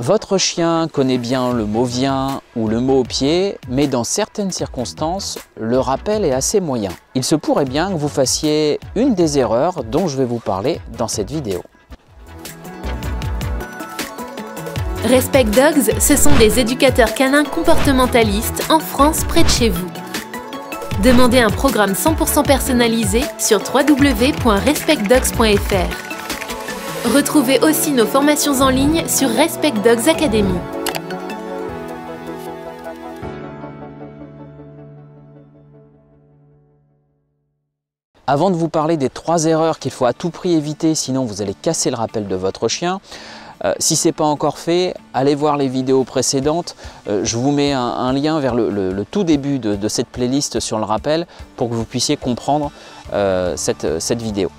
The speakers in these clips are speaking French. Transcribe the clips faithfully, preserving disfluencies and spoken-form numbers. Votre chien connaît bien le mot « viens » ou le mot « pied », mais dans certaines circonstances, le rappel est assez moyen. Il se pourrait bien que vous fassiez une des erreurs dont je vais vous parler dans cette vidéo. Respect Dogs, ce sont des éducateurs canins comportementalistes en France près de chez vous. Demandez un programme cent pour cent personnalisé sur w w w point respect dogs point f r. Retrouvez aussi nos formations en ligne sur RespectDogsAcademy. Avant de vous parler des trois erreurs qu'il faut à tout prix éviter, sinon vous allez casser le rappel de votre chien, euh, si ce n'est pas encore fait, allez voir les vidéos précédentes. Euh, je vous mets un, un lien vers le, le, le tout début de, de cette playlist sur le rappel pour que vous puissiez comprendre euh, cette, cette vidéo.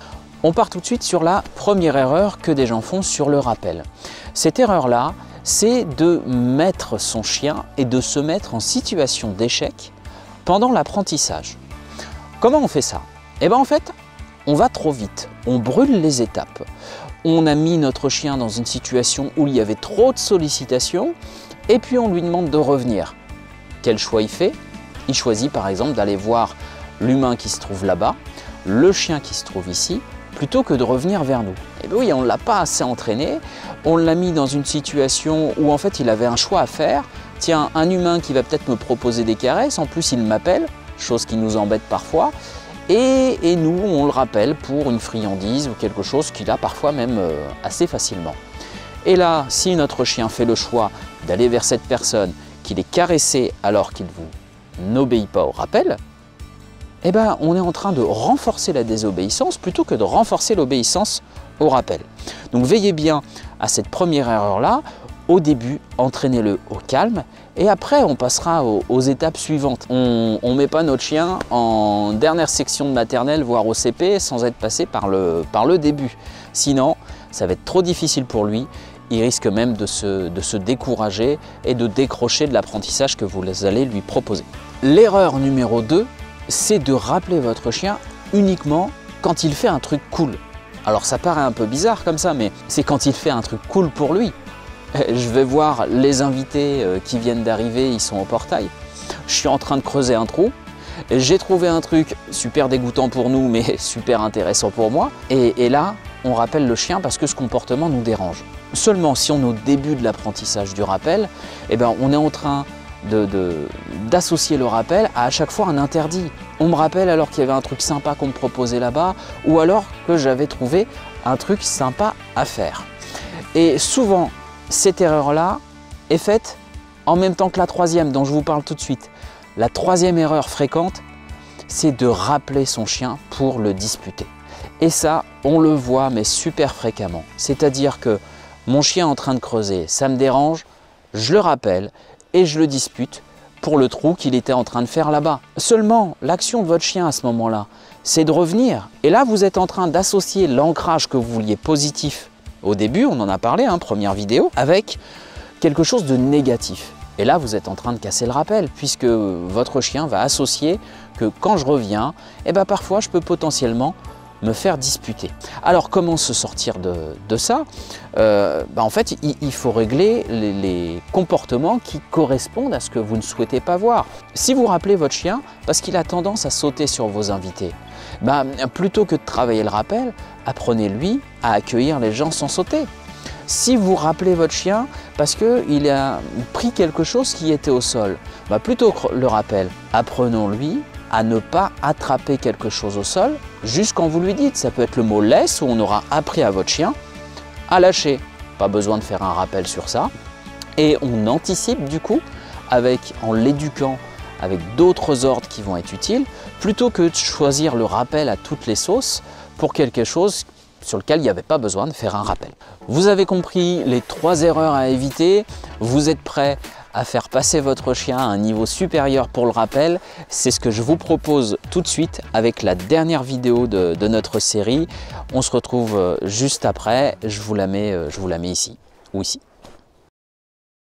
On part tout de suite sur la première erreur que des gens font sur le rappel. Cette erreur-là, c'est de mettre son chien et de se mettre en situation d'échec pendant l'apprentissage. Comment on fait ça? Eh bien en fait, on va trop vite, on brûle les étapes. On a mis notre chien dans une situation où il y avait trop de sollicitations et puis on lui demande de revenir. Quel choix il fait? Il choisit par exemple d'aller voir l'humain qui se trouve là-bas, le chien qui se trouve ici, plutôt que de revenir vers nous. Et bien oui, on ne l'a pas assez entraîné, on l'a mis dans une situation où en fait il avait un choix à faire. Tiens, un humain qui va peut-être me proposer des caresses, en plus il m'appelle, chose qui nous embête parfois, et, et nous on le rappelle pour une friandise ou quelque chose qu'il a parfois même euh, assez facilement. Et là, si notre chien fait le choix d'aller vers cette personne, qu'il est caressé alors qu'il vous n'obéit pas au rappel, eh ben, on est en train de renforcer la désobéissance plutôt que de renforcer l'obéissance au rappel. Donc veillez bien à cette première erreur-là. Au début, entraînez-le au calme et après, on passera aux, aux étapes suivantes. On ne met pas notre chien en dernière section de maternelle, voire au C P, sans être passé par le, par le début. Sinon, ça va être trop difficile pour lui. Il risque même de se, de se décourager et de décrocher de l'apprentissage que vous allez lui proposer. L'erreur numéro deux, c'est de rappeler votre chien uniquement quand il fait un truc cool. Alors ça paraît un peu bizarre comme ça, mais c'est quand il fait un truc cool pour lui. Je vais voir les invités qui viennent d'arriver, ils sont au portail. Je suis en train de creuser un trou. J'ai trouvé un truc super dégoûtant pour nous, mais super intéressant pour moi. Et, et là, on rappelle le chien parce que ce comportement nous dérange. Seulement, si on est au début de l'apprentissage du rappel, eh ben, on est en train d'associer le rappel à à chaque fois un interdit. On me rappelle alors qu'il y avait un truc sympa qu'on me proposait là-bas, ou alors que j'avais trouvé un truc sympa à faire. Et souvent, cette erreur-là est faite en même temps que la troisième dont je vous parle tout de suite. La troisième erreur fréquente, c'est de rappeler son chien pour le disputer. Et ça, on le voit mais super fréquemment. C'est-à-dire que mon chien est en train de creuser, ça me dérange, je le rappelle, et je le dispute pour le trou qu'il était en train de faire là-bas. Seulement, l'action de votre chien à ce moment-là, c'est de revenir. Et là, vous êtes en train d'associer l'ancrage que vous vouliez positif au début, on en a parlé, hein, première vidéo, avec quelque chose de négatif. Et là, vous êtes en train de casser le rappel, puisque votre chien va associer que quand je reviens, eh ben, parfois, je peux potentiellement me faire disputer. Alors, comment se sortir de, de ça? euh, bah, En fait, il, il faut régler les, les comportements qui correspondent à ce que vous ne souhaitez pas voir. Si vous rappelez votre chien parce qu'il a tendance à sauter sur vos invités, bah, plutôt que de travailler le rappel, apprenez-lui à accueillir les gens sans sauter. Si vous rappelez votre chien parce qu'il a pris quelque chose qui était au sol, bah, plutôt que le rappel, apprenons-lui à ne pas attraper quelque chose au sol, juste quand vous lui dites. Ça peut être le mot « laisse » où on aura appris à votre chien à lâcher. Pas besoin de faire un rappel sur ça. Et on anticipe du coup, avec, en l'éduquant avec d'autres ordres qui vont être utiles, plutôt que de choisir le rappel à toutes les sauces pour quelque chose sur lequel il n'y avait pas besoin de faire un rappel. Vous avez compris les trois erreurs à éviter. Vous êtes prêts à faire passer votre chien à un niveau supérieur pour le rappel? C'est ce que je vous propose tout de suite avec la dernière vidéo de, de notre série. On se retrouve juste après, je vous la mets, je vous la mets ici ou ici.